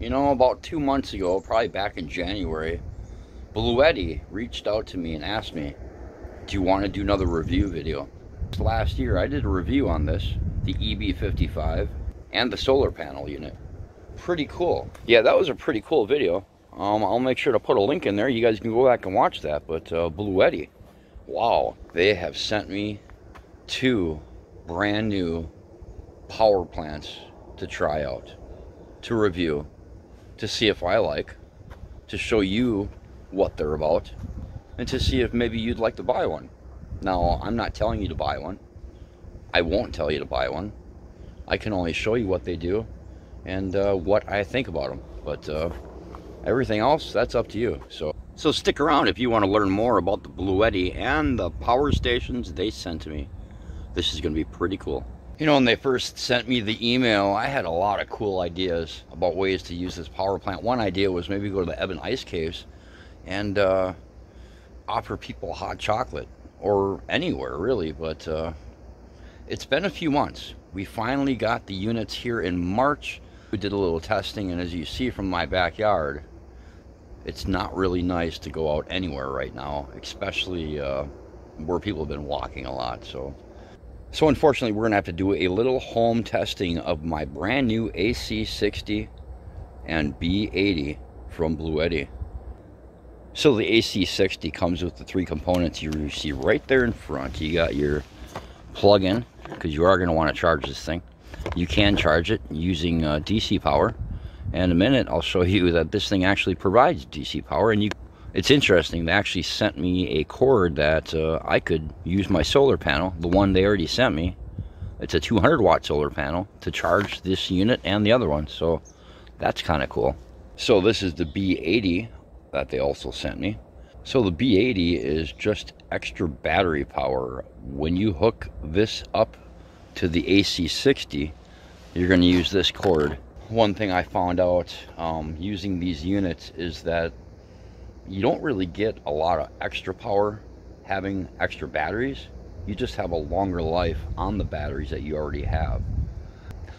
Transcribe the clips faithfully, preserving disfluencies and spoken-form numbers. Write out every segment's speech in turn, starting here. you know, about two months ago, probably back in January, Bluetti reached out to me and asked me, do you want to do another review video? Last year I did a review on this, the E B fifty-five and the solar panel unit. Pretty cool. Yeah, that was a pretty cool video. Um, I'll make sure to put a link in there. You guys can go back and watch that. But uh, Bluetti, wow, they have sent me two brand new power plants to try out, to review, to see if I like, to show you what they're about, and to see if maybe you'd like to buy one. Now, I'm not telling you to buy one. I won't tell you to buy one. I can only show you what they do and uh, what I think about them. But uh, everything else, that's up to you. So, so stick around if you want to learn more about the Bluetti and the power stations they sent to me. This is going to be pretty cool. You know, when they first sent me the email, I had a lot of cool ideas about ways to use this power plant. One idea was maybe go to the Eben Ice Caves and uh, offer people hot chocolate, or anywhere really. But uh, it's been a few months. We finally got the units here in March. We did a little testing, and as you see from my backyard, it's not really nice to go out anywhere right now, especially uh, where people have been walking a lot. So so unfortunately we're gonna have to do a little home testing of my brand new A C sixty and B eighty from Bluetti. So the A C sixty comes with the three components you see right there in front. You got your plug-in, because you are going to want to charge this thing. You can charge it using uh, D C power. And in a minute, I'll show you that this thing actually provides D C power. And you, it's interesting, they actually sent me a cord that uh, I could use my solar panel, the one they already sent me. It's a two hundred watt solar panel to charge this unit and the other one. So that's kind of cool. So this is the B eighty. That they also sent me. So the B eighty is just extra battery power. When you hook this up to the A C sixty, you're going to use this cord. One thing I found out um, using these units is that you don't really get a lot of extra power having extra batteries. You just have a longer life on the batteries that you already have.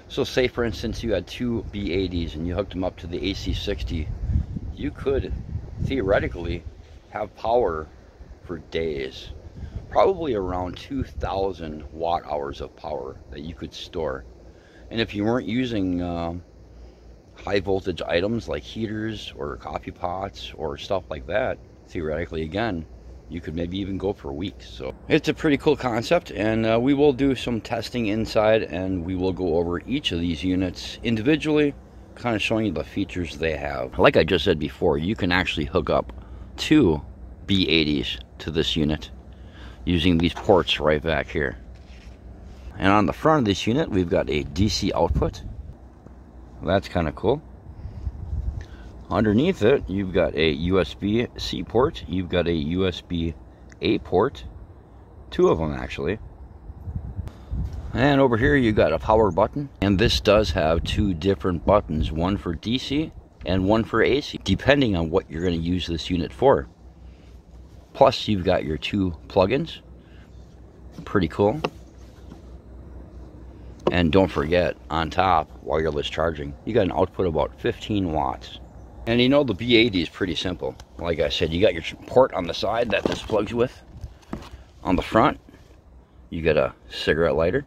So say for instance you had two B eighties and you hooked them up to the A C sixty, you could theoretically have power for days, probably around two thousand watt hours of power that you could store. And if you weren't using uh, high voltage items like heaters or coffee pots or stuff like that, theoretically again you could maybe even go for weeks. So it's a pretty cool concept, and uh, we will do some testing inside, and we will go over each of these units individually, kind of showing you the features they have. Like I just said before, you can actually hook up two B eighties to this unit using these ports right back here. And on the front of this unit, we've got a D C output. That's kind of cool. Underneath it, you've got a U S B C port, you've got a U S B A port, two of them actually. And over here you got a power button, and this does have two different buttons, one for D C and one for A C, depending on what you're going to use this unit for. Plus you've got your two plugins, pretty cool. And don't forget, on top, wireless charging, you got an output of about fifteen watts. And you know, the B eighty is pretty simple. Like I said, you got your port on the side that this plugs with. On the front, you got a cigarette lighter.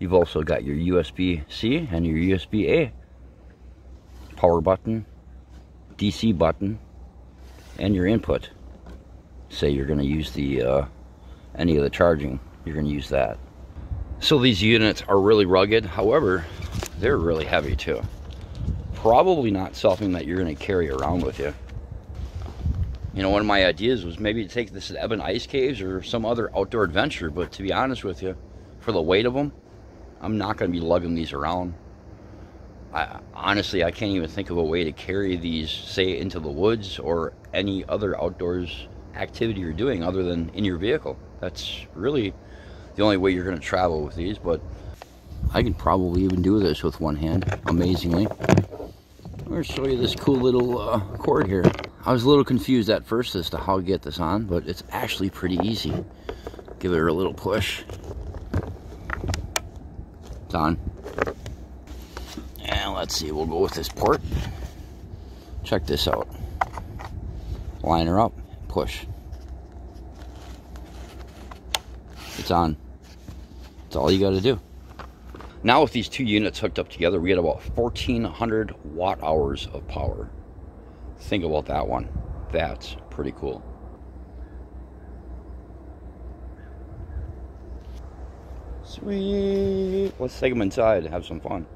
You've also got your U S B C and your U S B A power button, D C button, and your input. Say you're going to use the uh, any of the charging, you're going to use that. So these units are really rugged, however, they're really heavy too. Probably not something that you're going to carry around with you. You know, one of my ideas was maybe to take this to Eben Ice Caves or some other outdoor adventure, but to be honest with you, for the weight of them, I'm not going to be lugging these around. I, honestly, I can't even think of a way to carry these, say, into the woods or any other outdoors activity you're doing other than in your vehicle. That's really the only way you're going to travel with these. But I can probably even do this with one hand, amazingly. I'm going to show you this cool little uh, cord here. I was a little confused at first as to how to get this on, but it's actually pretty easy. Give it a little push. It's on. And let's see, we'll go with this port. Check this out. Line her up, push. It's on. That's all you got to do. Now with these two units hooked up together, we get about fourteen hundred watt hours of power. Think about that one. That's pretty cool. Sweet. Let's take them inside and have some fun.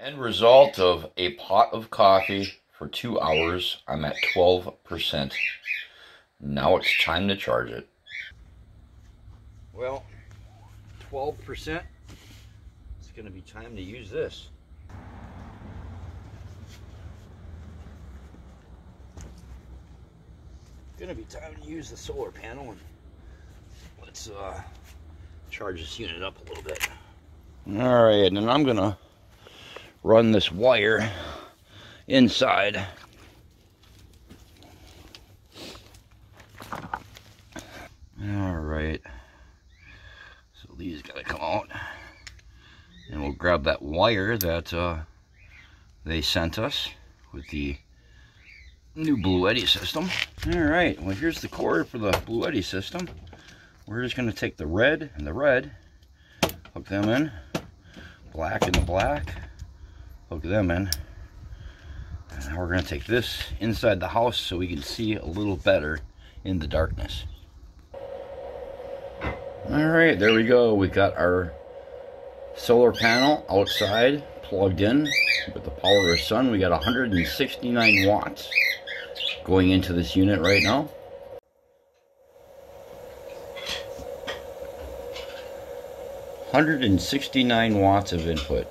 End result of a pot of coffee for two hours, I'm at twelve percent. Now it's time to charge it. Well, twelve percent, it's going to be time to use this. It's going to be time to use the solar panel, and let's uh, charge this unit up a little bit. All right, and then I'm going to run this wire inside. All right, so these gotta come out, and we'll grab that wire that uh, they sent us with the new Bluetti system. All right, well, here's the cord for the Bluetti system. We're just gonna take the red and the red, hook them in, black and the black, hook them in, and now we're going to take this inside the house so we can see a little better in the darkness. All right, there we go. We got our solar panel outside plugged in with the power of sun. We got one hundred sixty-nine watts going into this unit right now. one hundred sixty-nine watts of input.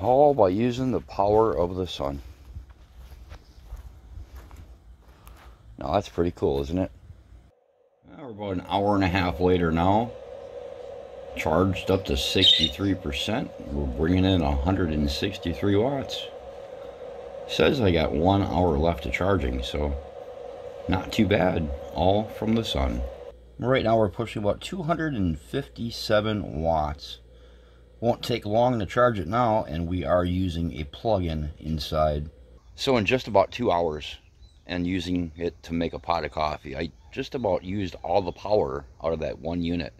All by using the power of the sun. Now that's pretty cool, isn't it? Well, we're about an hour and a half later now. Charged up to sixty-three percent. We're bringing in one hundred sixty-three watts. Says I got one hour left of charging, so not too bad. All from the sun. Right now we're pushing about two hundred fifty-seven watts. Won't take long to charge it now, and we are using a plug-in inside. So in just about two hours, and using it to make a pot of coffee, I just about used all the power out of that one unit.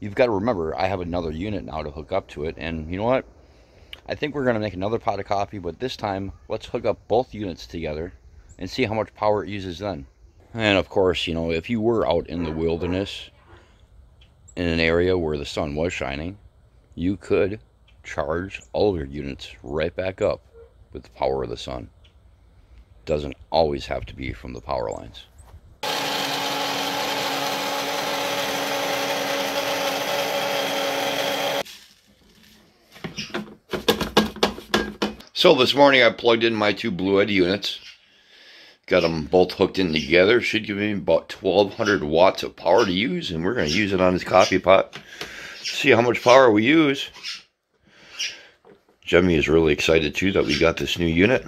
You've got to remember, I have another unit now to hook up to it, and you know what? I think we're going to make another pot of coffee, but this time, let's hook up both units together and see how much power it uses then. And of course, you know, if you were out in the wilderness, in an area where the sun was shining, you could charge all your units right back up with the power of the sun. Doesn't always have to be from the power lines. So this morning I plugged in my two Bluetti units. Got them both hooked in together. Should give me about twelve hundred watts of power to use, and we're going to use it on this coffee pot. See how much power we use. Jemmy is really excited too that we got this new unit.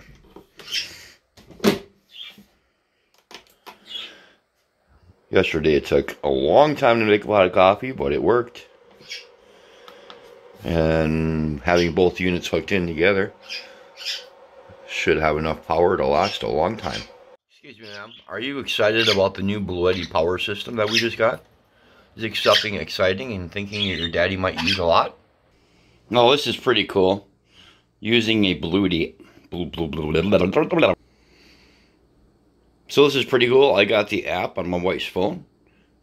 Yesterday it took a long time to make a pot of coffee, but it worked. And having both units hooked in together should have enough power to last a long time. Excuse me, ma'am. Are you excited about the new Bluetti power system that we just got? Is it something exciting and thinking that your daddy might use a lot? No, this is pretty cool. Using a Bluetti. Blue, blue, blue, blue, blue, blue, blue. So this is pretty cool. I got the app on my wife's phone,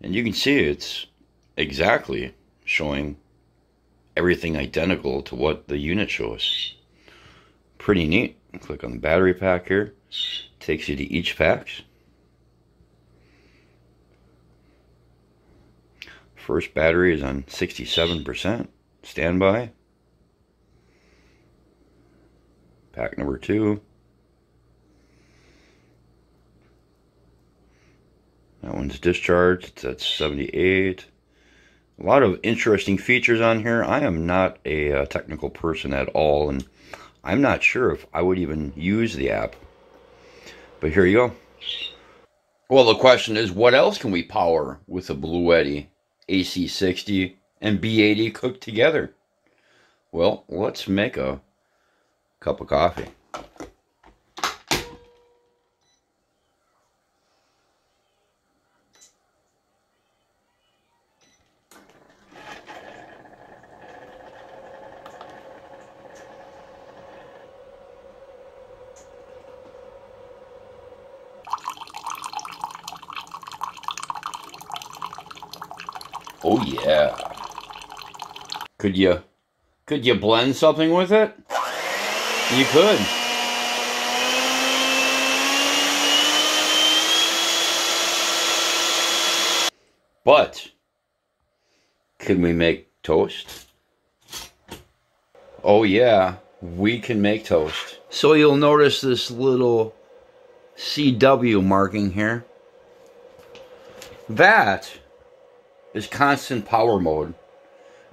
and you can see it's exactly showing everything identical to what the unit shows. Pretty neat. Click on the battery pack here. Takes you to each pack. First battery is on sixty-seven percent. Standby. Pack number two. That one's discharged. That's seventy-eight. A lot of interesting features on here. I am not a uh, technical person at all, and I'm not sure if I would even use the app. But here you go. Well, the question is, what else can we power with a Bluetti, A C sixty, and B eighty cooked together? Well, let's make a cup of coffee. Oh yeah. Could you could you blend something with it? You could. But can we make toast? Oh yeah, we can make toast. So you'll notice this little C W marking here. That is constant power mode,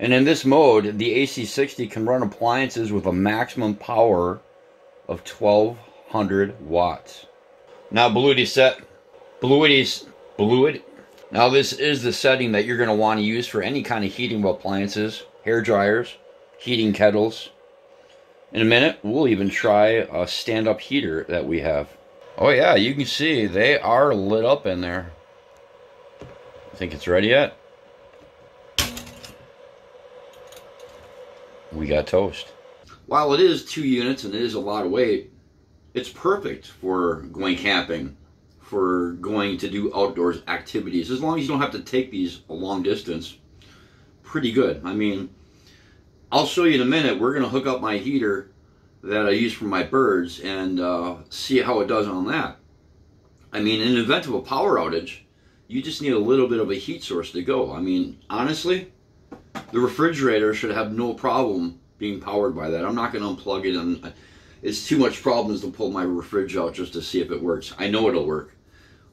and in this mode the A C sixty can run appliances with a maximum power of twelve hundred watts. Now Bluetti set Bluetti's Bluetti. Now this is the setting that you're going to want to use for any kind of heating appliances, hair dryers, heating kettles. In a minute we'll even try a stand-up heater that we have. Oh yeah, you can see they are lit up in there. I think it's ready yet. We got toast. While it is two units and it is a lot of weight, it's perfect for going camping, for going to do outdoors activities. As long as you don't have to take these a long distance, pretty good. I mean, I'll show you in a minute. We're going to hook up my heater that I use for my birds and uh, see how it does on that. I mean, in the event of a power outage, you just need a little bit of a heat source to go. I mean, honestly, the refrigerator should have no problem being powered by that. I'm not going to unplug it, and it's too much problems to pull my fridge out just to see if it works. I know it'll work.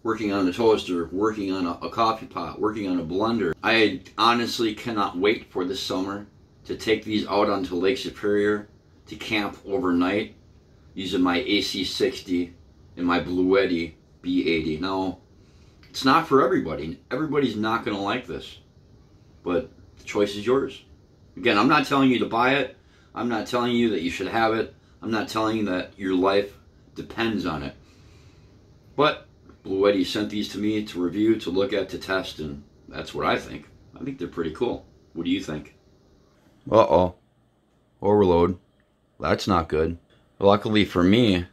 Working on a toaster, working on a, a coffee pot, working on a blender. I honestly cannot wait for this summer to take these out onto Lake Superior to camp overnight using my A C sixty and my Bluetti B eighty. Now, it's not for everybody. Everybody's not going to like this, but the choice is yours. Again, I'm not telling you to buy it. I'm not telling you that you should have it. I'm not telling you that your life depends on it. But Bluetti sent these to me to review, to look at, to test, and that's what I think. I think they're pretty cool. What do you think? Uh-oh. Overload. That's not good. Luckily for me,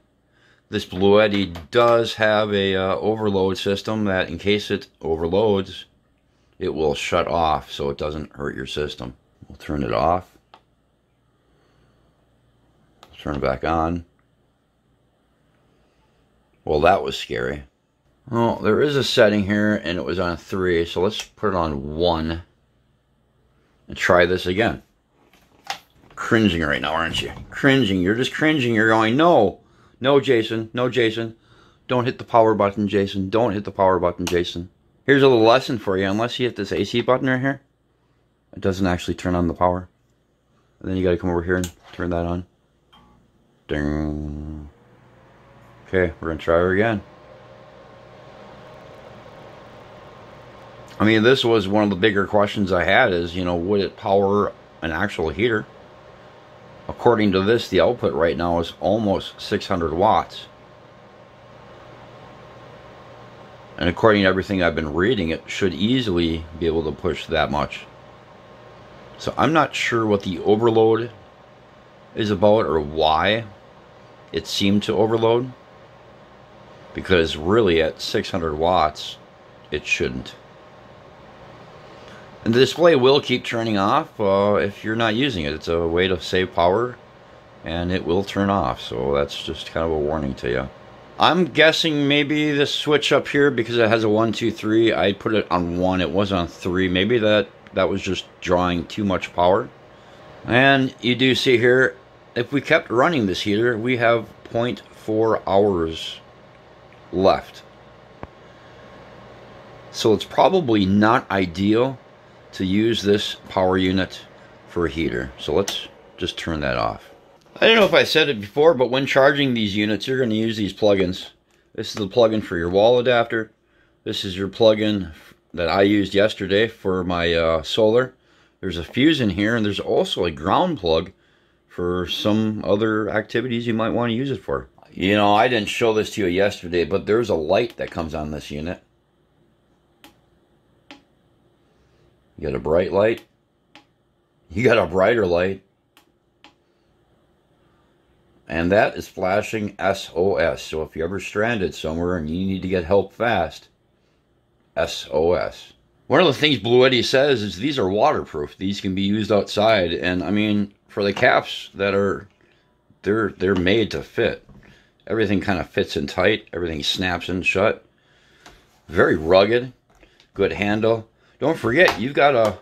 this Bluetti does have a uh, overload system that in case it overloads, it will shut off so it doesn't hurt your system. We'll turn it off. Turn it back on. Well, that was scary. Oh, there is a setting here and it was on three, so let's put it on one and try this again. Cringing right now, aren't you? Cringing. You're just cringing. You're going, no, no, Jason, no, Jason. Don't hit the power button, Jason. Don't hit the power button, Jason. Here's a little lesson for you. Unless you hit this A C button right here, it doesn't actually turn on the power. And then you gotta come over here and turn that on. Ding. Okay, we're gonna try her again. I mean, this was one of the bigger questions I had is, you know, would it power an actual heater? A According to this, the output right now is almost six hundred watts. And according to everything I've been reading, it should easily be able to push that much. So I'm not sure what the overload is about or why it seemed to overload. Because really at six hundred watts, it shouldn't. And the display will keep turning off uh, if you're not using it. It's a way to save power, and it will turn off. So that's just kind of a warning to you. I'm guessing maybe this switch up here, because it has a one, two, three, I put it on one, it was on three. Maybe that, that was just drawing too much power. And you do see here, if we kept running this heater, we have zero point four hours left. So it's probably not ideal to use this power unit for a heater. So let's just turn that off. I don't know if I said it before, but when charging these units, you're going to use these plugins. This is the plugin for your wall adapter. This is your plugin that I used yesterday for my uh, solar. There's a fuse in here, and there's also a ground plug for some other activities you might want to use it for. You know, I didn't show this to you yesterday, but there's a light that comes on this unit. You got a bright light. You got a brighter light. And that is flashing S O S. So if you're ever stranded somewhere and you need to get help fast, S O S. One of the things Bluetti says is these are waterproof. These can be used outside. And I mean, for the caps that are, they're, they're made to fit. Everything kind of fits in tight. Everything snaps in shut. Very rugged. Good handle. Don't forget, you've got a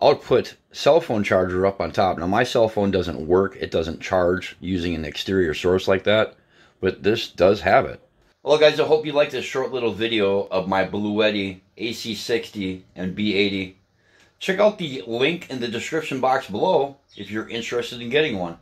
output cell phone charger up on top. Now my cell phone doesn't work, it doesn't charge using an exterior source like that, but this does have it. Well guys, I hope you liked this short little video of my Bluetti A C sixty and B eighty. Check out the link in the description box below if you're interested in getting one.